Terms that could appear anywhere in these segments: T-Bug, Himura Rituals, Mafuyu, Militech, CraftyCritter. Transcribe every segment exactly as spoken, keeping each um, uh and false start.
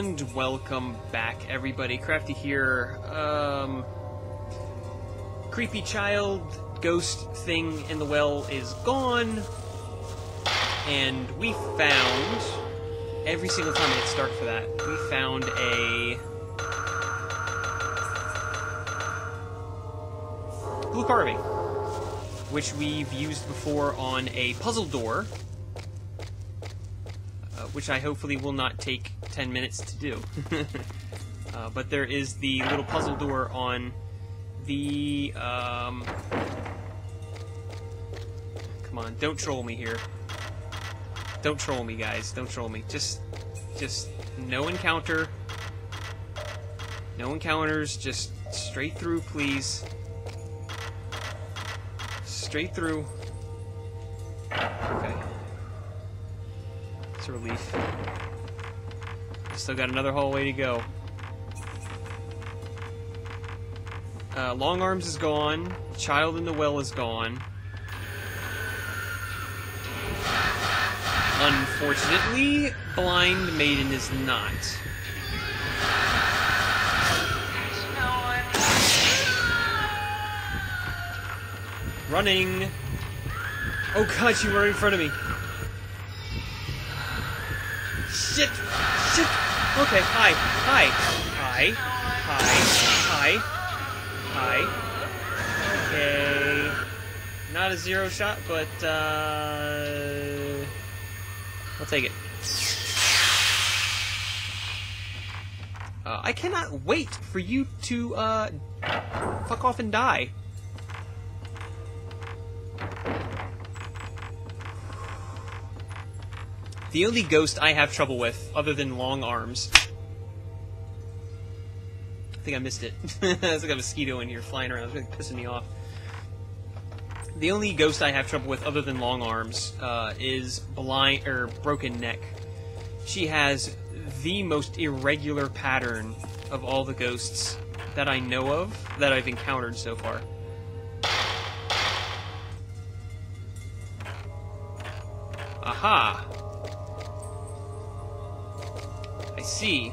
And welcome back, everybody. Crafty here. Um, creepy child ghost thing in the well is gone. And we found... Every single time I hit start for that, we found a... blue carving. Which we've used before on a puzzle door. Which I hopefully will not take ten minutes to do. uh, but there is the little puzzle door on the... Um... Come on, don't troll me here. Don't troll me, guys. Don't troll me. Just, just no encounter. No encounters. Just straight through, please. Straight through. Okay. It's a relief. Still got another hallway to go. Uh, Long Arms is gone. Child in the well is gone. Unfortunately, Blind Maiden is not. Running! Oh god, you were in front of me! Shit! Shit! Okay, hi! Hi! Hi! Hi! Hi! Hi! Okay... Not a zero shot, but, uh... I'll take it. Uh, I cannot wait for you to, uh... fuck off and die. The only ghost I have trouble with, other than Long Arms. I think I missed it. There's like a mosquito in here flying around. It's really pissing me off. The only ghost I have trouble with, other than Long Arms, uh, is blind or Broken Neck. She has the most irregular pattern of all the ghosts that I know of, that I've encountered so far. Aha! I see.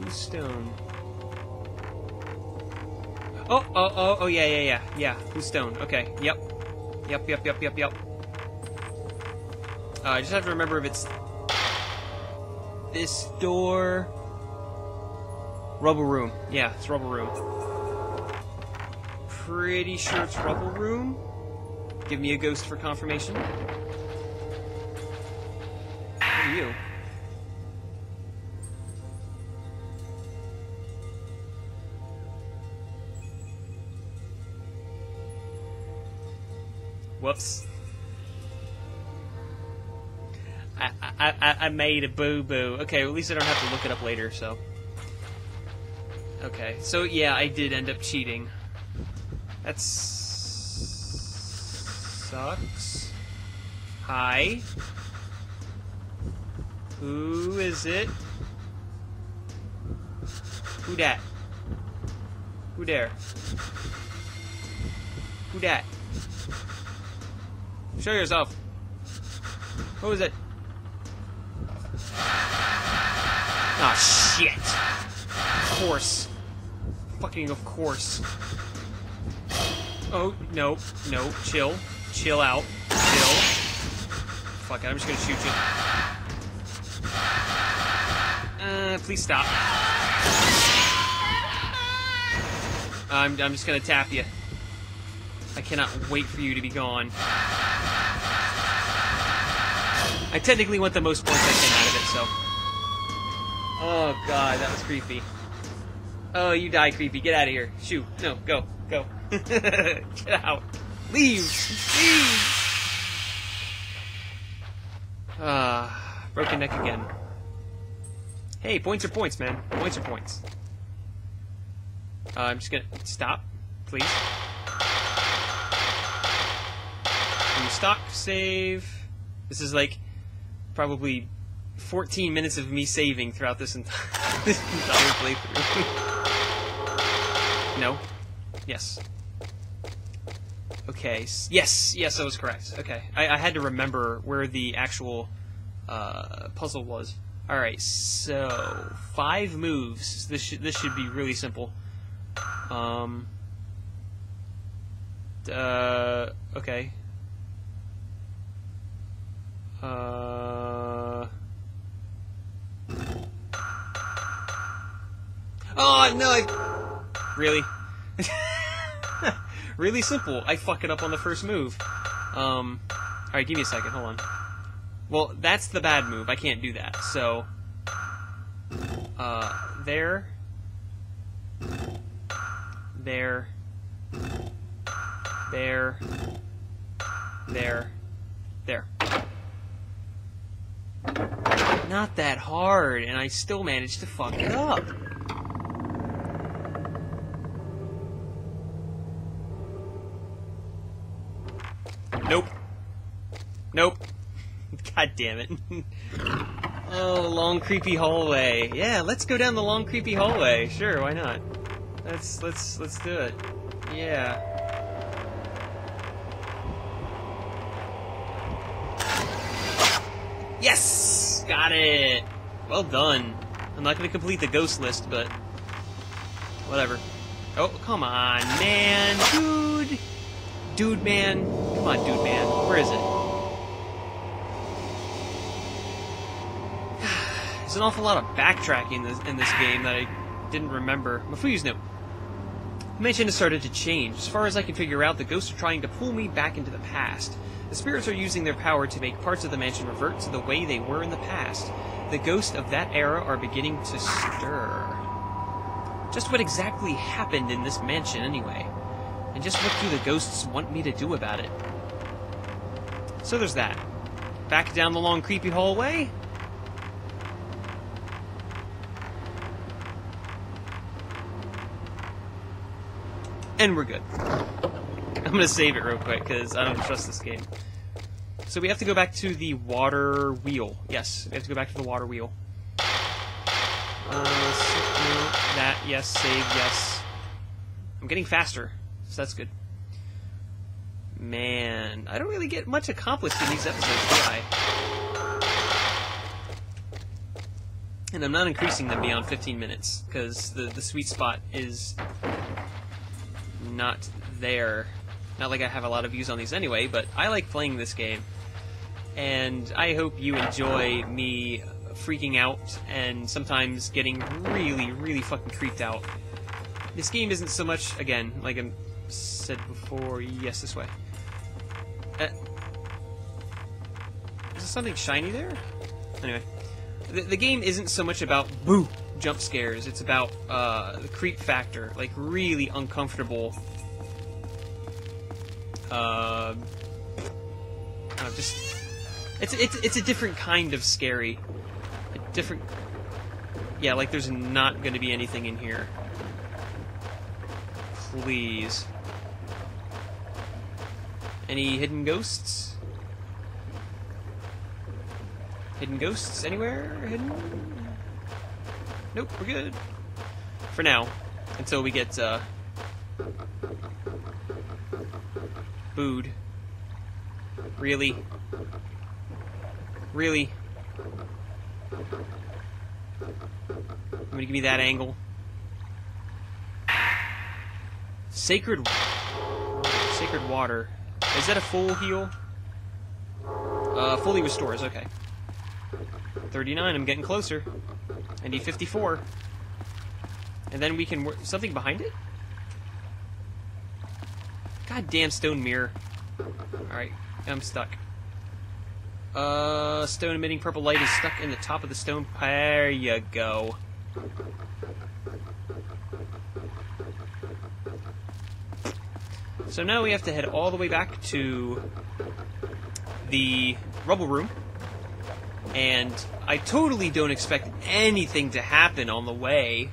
Blue stone. Oh, oh, oh, oh, yeah, yeah, yeah, yeah. Blue stone. Okay. Yep. Yep, yep, yep, yep, yep. Uh, I just have to remember if it's this door. Rubble room. Yeah, it's rubble room. Pretty sure it's rubble room. Give me a ghost for confirmation. What are you? Whoops. I, I, I, I made a boo-boo. Okay, well, at least I don't have to look it up later, so... Okay, so yeah, I did end up cheating. That's... Sucks. Hi. Who is it? Who dat? Who there? Who dat? Show yourself. Who is it? Ah, shit. Of course. Fucking of course. Oh, no. No. Chill. Chill out. Chill. Fuck it, I'm just gonna shoot you. Uh, please stop. I'm, I'm just gonna tap you. I cannot wait for you to be gone. I technically want the most points I came out of it, so... Oh god, that was creepy. Oh, you die, creepy. Get out of here. Shoot. No, go. Go. Get out. Leave! Leave! Ah, uh, Broken Neck again. Hey, points are points, man. Points are points. Uh, I'm just gonna... Stop. Please. Stock save. This is like... Probably... fourteen minutes of me saving throughout this entire playthrough. No. Yes. Okay, yes, yes, that was correct. Okay, I, I had to remember where the actual uh, puzzle was. Alright, so five moves. This, sh this should be really simple. Um... Uh... Okay. Uh... Oh, no, I... Really? Really simple. I fuck it up on the first move. Um, alright, give me a second, hold on. Well, that's the bad move. I can't do that, so... Uh, there... There... There... There... There. Not that hard, and I still managed to fuck it up. Nope. Nope. God damn it. Oh, long creepy hallway. Yeah, let's go down the long creepy hallway. Sure, why not? Let's let's let's do it. Yeah. Yes! Got it! Well done. I'm not gonna complete the ghost list, but whatever. Oh, come on, man, dude! Dude man. Come on, dude man. Where is it? There's an awful lot of backtracking in this, in this game that I didn't remember. Mafuyu's note. The mansion has started to change. As far as I can figure out, the ghosts are trying to pull me back into the past. The spirits are using their power to make parts of the mansion revert to the way they were in the past. The ghosts of that era are beginning to stir. Just what exactly happened in this mansion, anyway? And just what do the ghosts want me to do about it? So there's that. Back down the long, creepy hallway. And we're good. I'm gonna save it real quick, because I don't trust this game. So we have to go back to the water wheel. Yes, we have to go back to the water wheel. Uh, that, yes, save, yes. I'm getting faster. So that's good. Man, I don't really get much accomplished in these episodes, do I? And I'm not increasing them beyond fifteen minutes, because the, the sweet spot is not there. Not like I have a lot of views on these anyway, but I like playing this game. And I hope you enjoy me freaking out and sometimes getting really, really fucking creeped out. This game isn't so much, again, like I'm... said before, yes, this way. Uh, is there something shiny there? Anyway, the, the game isn't so much about boo jump scares. It's about uh, the creep factor, like really uncomfortable. Uh, know, just it's it's it's a different kind of scary, a different. Yeah, like there's not going to be anything in here. Please. Any hidden ghosts? Hidden ghosts anywhere? Hidden? Nope, we're good. For now. Until we get, uh... booed. Really? Really? I'm gonna give me that angle. Sacred... Sacred water. Is that a full heal? Uh, fully restores, okay. thirty-nine, I'm getting closer. I need fifty-four. And then we can work... Something behind it? Goddamn stone mirror. Alright, I'm stuck. Uh, stone emitting purple light is stuck in the top of the stone... There you go. So now we have to head all the way back to the rubble room, and I totally don't expect anything to happen on the way.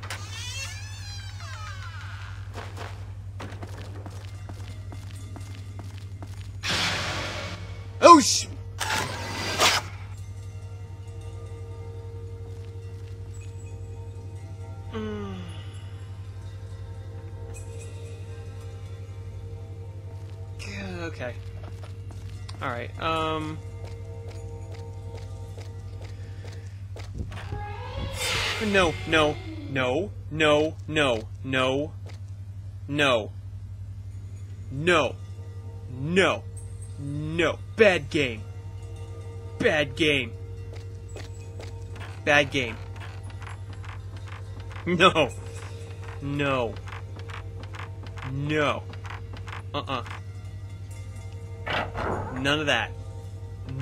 Oh sh! God. Okay. Alright, um... No, no, no, no, no, no, no, no, no, no. Bad game. Bad game. Bad game. No. No. No. Uh-uh. None of that.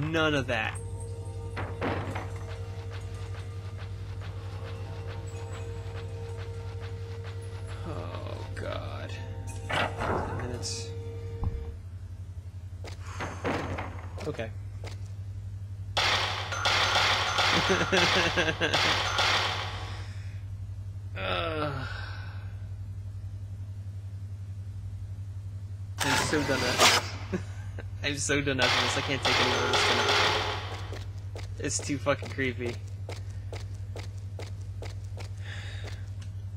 None of that. Oh, God. And then it's... Okay. uh. I'm so done after this. I'm so done after this. I can't take any more of this tonight. It's too fucking creepy.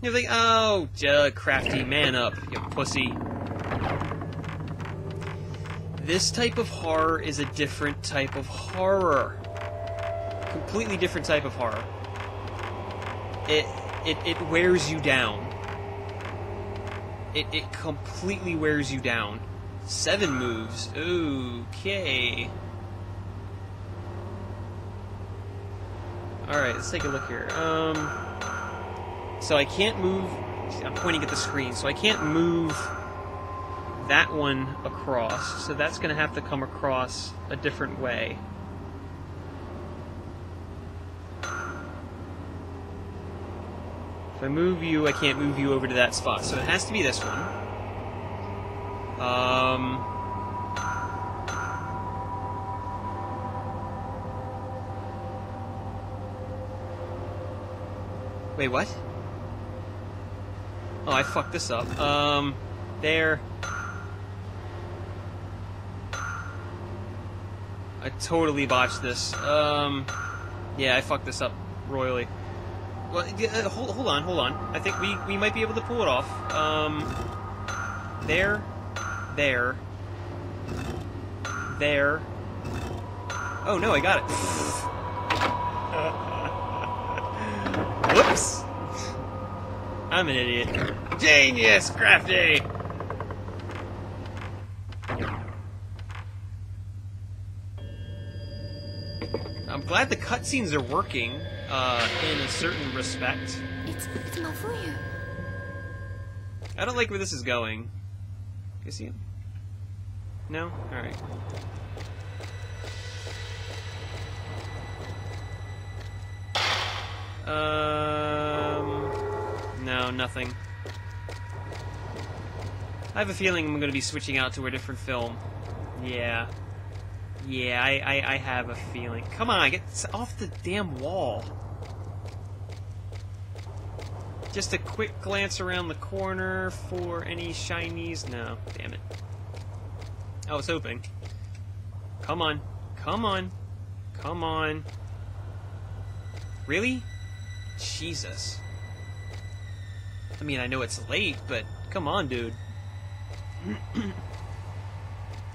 You're like, oh, uh, crafty, man up, you pussy. This type of horror is a different type of horror. Completely different type of horror. It it it wears you down. It it completely wears you down. Seven moves. Okay. Alright, let's take a look here. Um so I can't move, I'm pointing at the screen, so I can't move that one across, so that's gonna have to come across a different way. If I move you, I can't move you over to that spot, so it has to be this one. Um... Wait, what? Oh, I fucked this up. Um, there. I totally botched this. Um, yeah, I fucked this up royally. Well, uh, hold, hold on, hold on. I think we, we might be able to pull it off. Um, there, there, there. Oh no, I got it. Whoops! I'm an idiot. Genius, crafty! I'm glad the cutscenes are working. Uh, in a certain respect. It's, it's not for you. I don't like where this is going. Can you see it? No? Alright. Um... No, nothing. I have a feeling I'm going to be switching out to a different film. Yeah. Yeah, I, I, I have a feeling. Come on, get off the damn wall. Just a quick glance around the corner for any shinies. No, damn it. I was hoping. Come on. Come on. Come on. Really? Jesus. I mean, I know it's late, but come on, dude.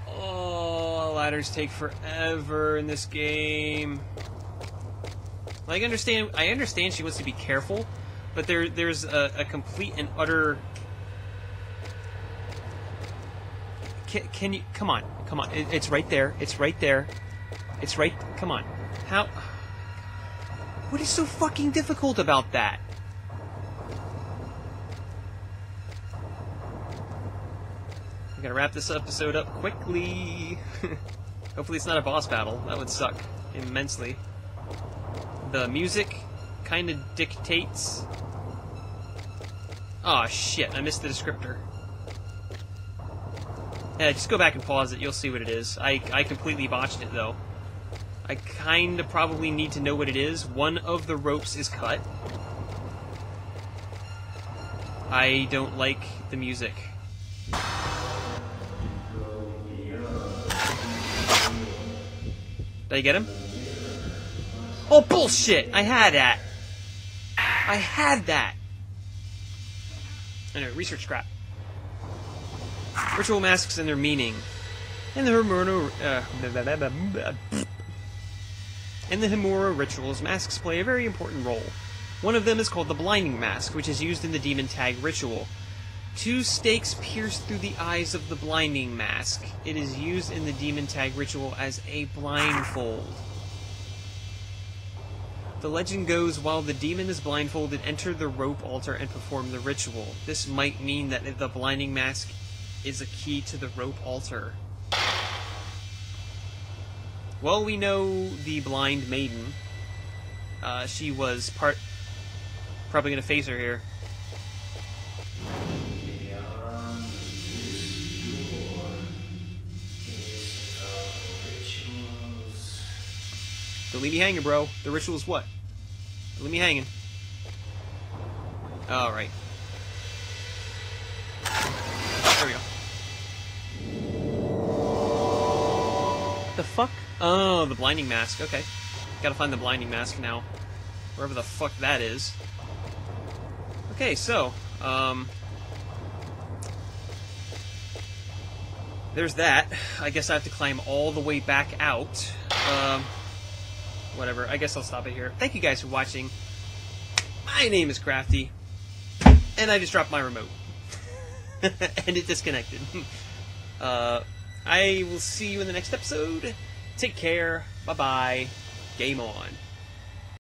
Oh, ladders take forever in this game. Like, understand, I understand she wants to be careful, but there, there's a, a complete and utter. Can, can you? Come on, come on! It, it's right there. It's right there. It's right. Come on. How? What is so fucking difficult about that? I'm gonna wrap this episode up quickly. Hopefully it's not a boss battle. That would suck immensely. The music kind of dictates. Oh shit! I missed the descriptor. Yeah, just go back and pause it. You'll see what it is. I I completely botched it though. I kind of probably need to know what it is. One of the ropes is cut. I don't like the music. Did I get him? Oh, bullshit! I had that! I had that! Anyway, research crap. Ritual masks and their meaning. In the Himura, uh, in the Himura Rituals, masks play a very important role. One of them is called the Blinding Mask, which is used in the Demon Tag Ritual. Two stakes pierce through the eyes of the Blinding Mask. It is used in the Demon Tag Ritual as a blindfold. The legend goes, while the demon is blindfolded, enter the rope altar and perform the ritual. This might mean that the Blinding Mask is a key to the rope altar. Well, we know the Blind Maiden. Uh, she was part... Probably gonna face her here. Don't leave me hanging, bro. The ritual is what? Don't leave me hanging. Alright. There we go. The fuck? Oh, the Blinding Mask. Okay. Gotta find the Blinding Mask now. Wherever the fuck that is. Okay, so, um... there's that. I guess I have to climb all the way back out. Um... Whatever, I guess I'll stop it here. Thank you guys for watching. My name is Crafty, and I just dropped my remote. And it disconnected. Uh, I will see you in the next episode. Take care. Bye-bye. Game on.